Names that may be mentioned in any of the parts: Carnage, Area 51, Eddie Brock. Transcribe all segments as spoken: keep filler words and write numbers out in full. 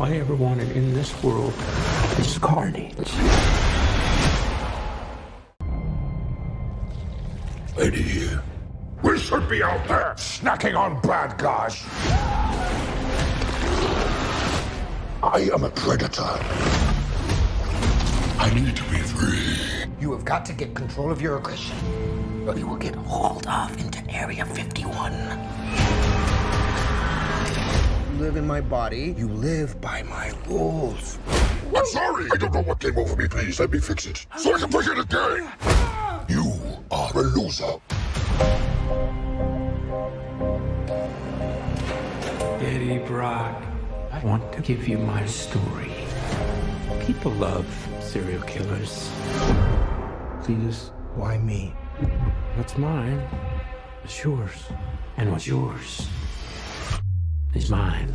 all I ever wanted in this world is carnage. Eddie, we should be out there snacking on bad guys. I am a predator. I need to be free. You have got to get control of your aggression, or you will get hauled off into Area fifty-one. You live in my body. You live by my rules. I'm sorry. I don't know what came over me. Please let me fix it so I can play it again. You are a loser. Eddie Brock, I want to give you my story. People love serial killers. Cletus, why me? What's mine is yours. And what's yours is mine.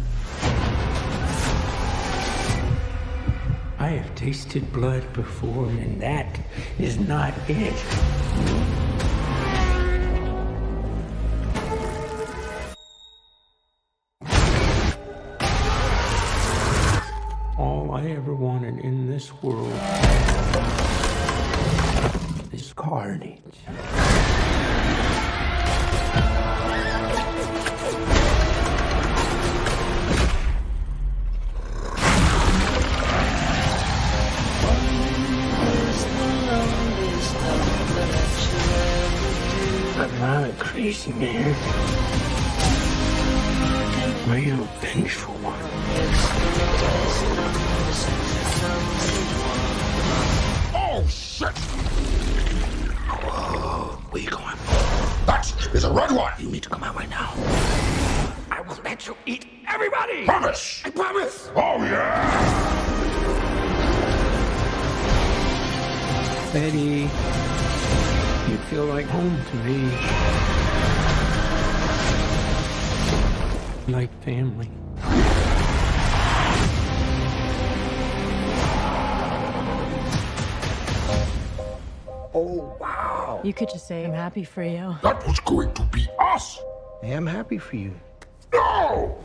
I have tasted blood before, and that is not it. I ever wanted in this world is carnage. I'm not a crazy man. Real vengeful one. Oh, shit! Whoa, where you going? That is a red one! You need to come out right now. I will let you eat everybody! Promise! I promise! Oh, yeah! Eddie, you feel like home to me. Like family. Oh, wow. You could just say, I'm happy for you. That was going to be us. I am happy for you. No!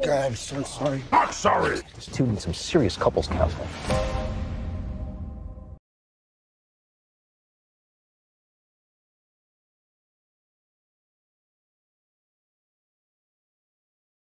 God, I'm so sorry. Not sorry. This dude needs some serious couples counseling.